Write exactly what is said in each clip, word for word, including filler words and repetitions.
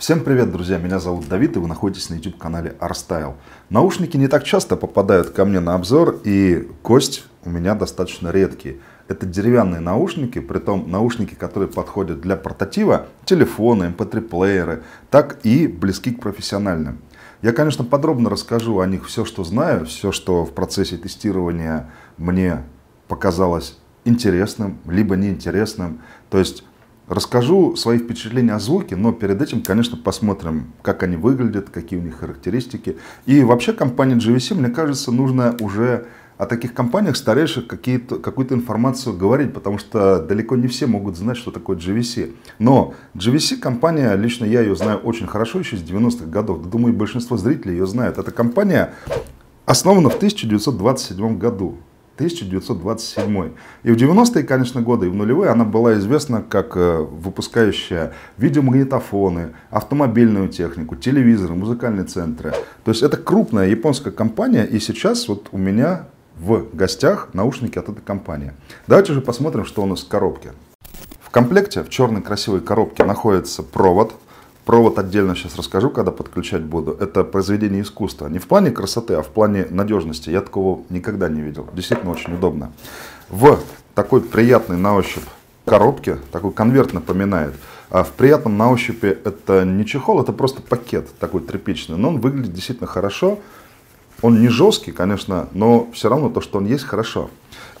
Всем привет, друзья! Меня зовут Давид, и вы находитесь на YouTube-канале Arstyle. Наушники не так часто попадают ко мне на обзор, и кость у меня достаточно редкие. Это деревянные наушники, притом наушники, которые подходят для портатива, телефоны, эм пэ три плееры, так и близки к профессиональным. Я, конечно, подробно расскажу о них все, что знаю, все, что в процессе тестирования мне показалось интересным, либо неинтересным. То есть расскажу свои впечатления о звуке, но перед этим, конечно, посмотрим, как они выглядят, какие у них характеристики. И вообще компания джей ви си, мне кажется, нужно уже о таких компаниях старейших какую-то информацию говорить, потому что далеко не все могут знать, что такое джей ви си. Но джей ви си компания, лично я ее знаю очень хорошо, еще с девяностых годов. Думаю, большинство зрителей ее знают. Эта компания основана в тысяча девятьсот двадцать седьмом году. тысяча девятьсот двадцать седьмой. И в девяностые, конечно, годы, и в нулевые она была известна как выпускающая видеомагнитофоны, автомобильную технику, телевизоры, музыкальные центры. То есть это крупная японская компания, и сейчас вот у меня в гостях наушники от этой компании. Давайте же посмотрим, что у нас в коробке. В комплекте в черной красивой коробке находится провод. Провод отдельно сейчас расскажу, когда подключать буду. Это произведение искусства. Не в плане красоты, а в плане надежности. Я такого никогда не видел. Действительно очень удобно. В такой приятной на ощупь коробке, такой конверт напоминает. А в приятном на ощупь это не чехол, это просто пакет такой тряпичный. Но он выглядит действительно хорошо. Он не жесткий, конечно, но все равно то, что он есть, хорошо.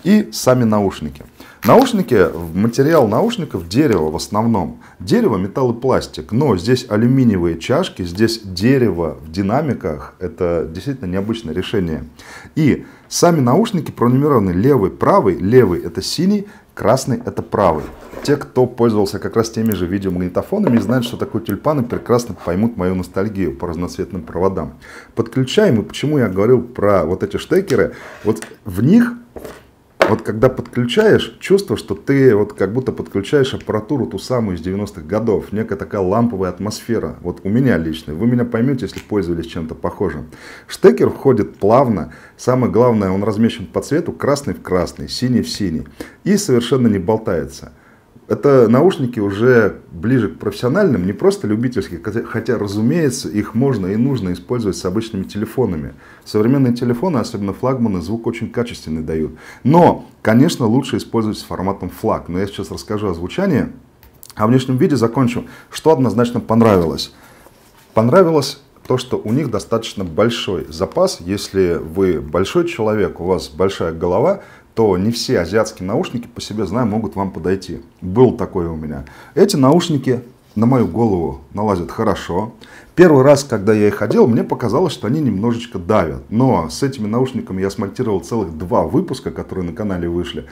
И сами наушники. Наушники, материал наушников дерево в основном. Дерево, металл и пластик, но здесь алюминиевые чашки, здесь дерево в динамиках. Это действительно необычное решение. И сами наушники пронумерованы левый, правый. Левый это синий, красный это правый. Те, кто пользовался как раз теми же видеомагнитофонами и знают, что такое тюльпаны, прекрасно поймут мою ностальгию по разноцветным проводам. Подключаем, и почему я говорил про вот эти штекеры, вот в них... Вот когда подключаешь, чувство, что ты вот как будто подключаешь аппаратуру ту самую из девяностых годов. Некая такая ламповая атмосфера. Вот у меня лично. Вы меня поймете, если пользовались чем-то похожим. Штекер входит плавно. Самое главное, он размещен по цвету. Красный в красный, синий в синий. И совершенно не болтается. Это наушники уже ближе к профессиональным, не просто любительским. Хотя, разумеется, их можно и нужно использовать с обычными телефонами. Современные телефоны, особенно флагманы, звук очень качественный дают. Но, конечно, лучше использовать с форматом флаг. Но я сейчас расскажу о звучании. О внешнем виде закончу. Что однозначно понравилось? Понравилось то, что у них достаточно большой запас. Если вы большой человек, у вас большая голова, то не все азиатские наушники, по себе знаю, могут вам подойти. Был такой у меня. Эти наушники на мою голову налазят хорошо. Первый раз, когда я их одел, мне показалось, что они немножечко давят. Но с этими наушниками я смонтировал целых два выпуска, которые на канале вышли.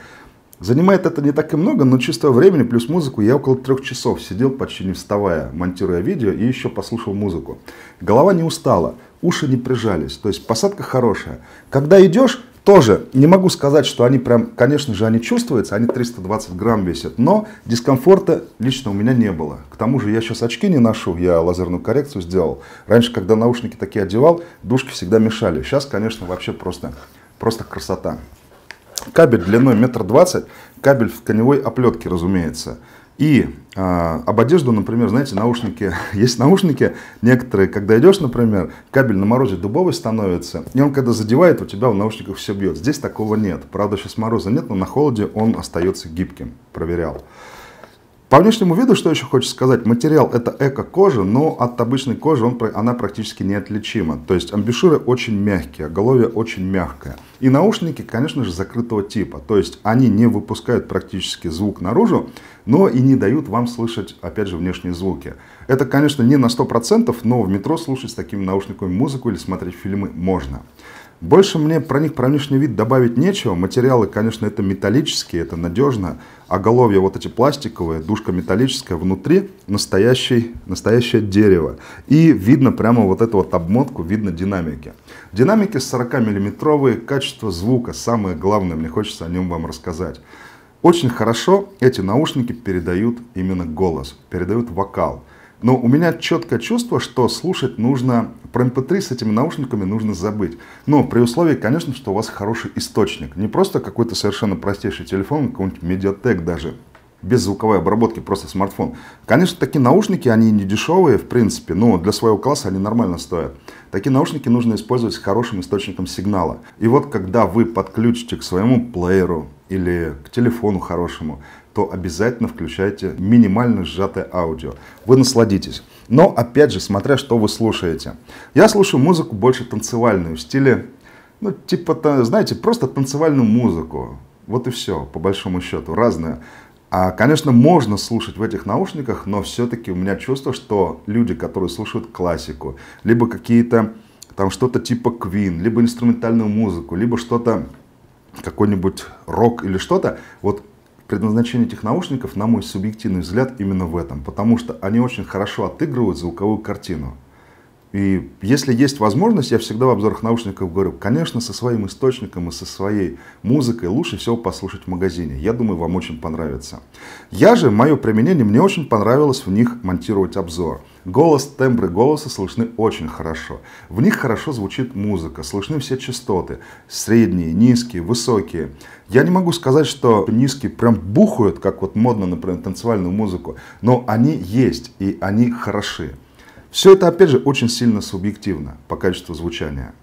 Занимает это не так и много, но чисто времени плюс музыку я около трех часов сидел, почти не вставая, монтируя видео и еще послушал музыку. Голова не устала, уши не прижались, то есть посадка хорошая. Когда идешь, тоже не могу сказать, что они прям, конечно же, они чувствуются, они триста двадцать грамм весят, но дискомфорта лично у меня не было. К тому же я сейчас очки не ношу, я лазерную коррекцию сделал. Раньше, когда наушники такие одевал, дужки всегда мешали. Сейчас, конечно, вообще просто, просто красота. Кабель длиной метр двадцать, кабель в тканевой оплетке, разумеется. И э, об одежду, например, знаете, наушники, есть наушники, некоторые, когда идешь, например, кабель на морозе дубовый становится, и он когда задевает, у тебя в наушниках все бьет. Здесь такого нет. Правда, сейчас мороза нет, но на холоде он остается гибким. Проверял. По внешнему виду, что еще хочется сказать, материал это эко-кожа, но от обычной кожи он, она практически неотличима. То есть амбушюры очень мягкие, оголовье очень мягкое. И наушники, конечно же, закрытого типа. То есть они не выпускают практически звук наружу, но и не дают вам слышать, опять же, внешние звуки. Это, конечно, не на сто процентов, но в метро слушать с такими наушниками музыку или смотреть фильмы можно. Больше мне про них, про внешний вид добавить нечего. Материалы, конечно, это металлические, это надежно. Оголовья вот эти пластиковые, дужка металлическая, внутри настоящий, настоящее дерево. И видно прямо вот эту вот обмотку, видно динамики. Динамики сорокамиллиметровые, качество звука, самое главное, мне хочется о нем вам рассказать. Очень хорошо эти наушники передают именно голос, передают вокал. Но у меня четкое чувство, что слушать нужно, про эм пэ три с этими наушниками нужно забыть. Но при условии, конечно, что у вас хороший источник. Не просто какой-то совершенно простейший телефон, какой-нибудь Mediatek даже. без звуковой обработки, просто смартфон. Конечно, такие наушники, они не дешевые, в принципе, но для своего класса они нормально стоят. Такие наушники нужно использовать с хорошим источником сигнала. И вот когда вы подключите к своему плееру или к телефону хорошему, то обязательно включайте минимально сжатое аудио. Вы насладитесь. Но, опять же, смотря что вы слушаете. Я слушаю музыку больше танцевальную, в стиле, ну, типа, знаете, просто танцевальную музыку. Вот и все, по большому счету, разное. А, конечно, можно слушать в этих наушниках, но все-таки у меня чувство, что люди, которые слушают классику, либо какие-то, там, что-то типа Queen, либо инструментальную музыку, либо что-то, какой-нибудь рок или что-то, вот предназначение этих наушников, на мой субъективный взгляд, именно в этом. Потому что они очень хорошо отыгрывают звуковую картину. И если есть возможность, я всегда в обзорах наушников говорю, конечно, со своим источником и со своей музыкой лучше всего послушать в магазине. Я думаю, вам очень понравится. Я же, мое применение, мне очень понравилось в них монтировать обзор. Голос, тембры голоса слышны очень хорошо. В них хорошо звучит музыка, слышны все частоты. Средние, низкие, высокие. Я не могу сказать, что низкие прям бухают, как вот модно, например, танцевальную музыку, но они есть и они хороши. Все это, опять же, очень сильно субъективно по качеству звучания.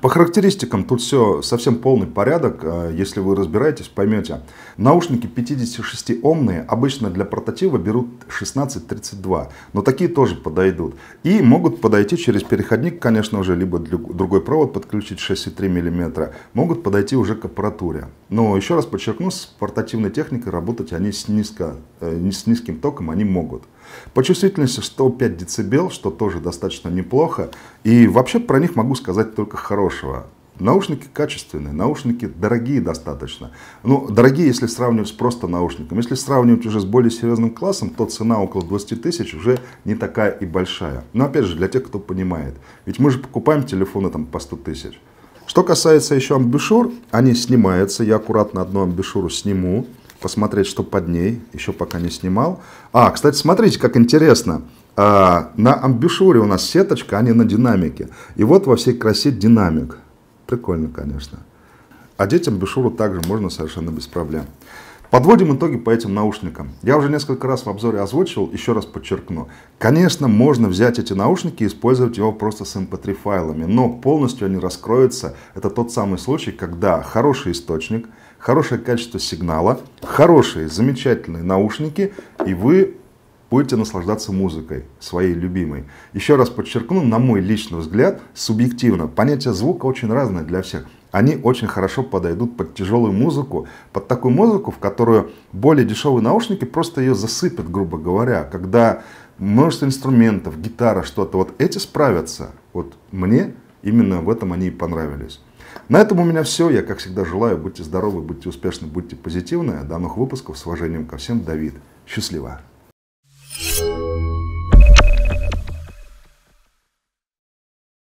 По характеристикам тут все совсем полный порядок. Если вы разбираетесь, поймете. Наушники пятидесятишестиомные обычно для прототипа берут шестнадцать тридцать два. Но такие тоже подойдут. И могут подойти через переходник, конечно уже, либо другой провод подключить шесть и три миллиметра. Могут подойти уже к аппаратуре. Но еще раз подчеркну, с портативной техникой работать они с, низко, э, с низким током они могут. По чувствительности сто пять децибел, что тоже достаточно неплохо. И вообще про них могу сказать только хорошего. Наушники качественные, наушники дорогие достаточно. Ну, дорогие, если сравнивать с просто наушником. Если сравнивать уже с более серьезным классом, то цена около двадцати тысяч уже не такая и большая. Но опять же, для тех, кто понимает. Ведь мы же покупаем телефоны там по сто тысяч. Что касается еще амбушюр, они снимаются. Я аккуратно одну амбушюру сниму. Посмотреть, что под ней. Еще пока не снимал. А, кстати, смотрите, как интересно. А, на амбушюре у нас сеточка, а не на динамике. И вот во всей красе динамик. Прикольно, конечно. Одеть амбушюру также можно совершенно без проблем. Подводим итоги по этим наушникам. Я уже несколько раз в обзоре озвучивал, еще раз подчеркну. Конечно, можно взять эти наушники и использовать его просто с эм пэ три файлами, но полностью они раскроются. Это тот самый случай, когда хороший источник, хорошее качество сигнала, хорошие, замечательные наушники, и вы будете наслаждаться музыкой своей любимой. Еще раз подчеркну, на мой личный взгляд, субъективно, понятие звука очень разное для всех. Они очень хорошо подойдут под тяжелую музыку, под такую музыку, в которую более дешевые наушники просто ее засыпят, грубо говоря. Когда множество инструментов, гитара, что-то, вот эти справятся. Вот мне именно в этом они и понравились. На этом у меня все. Я, как всегда, желаю, будьте здоровы, будьте успешны, будьте позитивны. До новых выпусков. С уважением ко всем, Давид. Счастливо.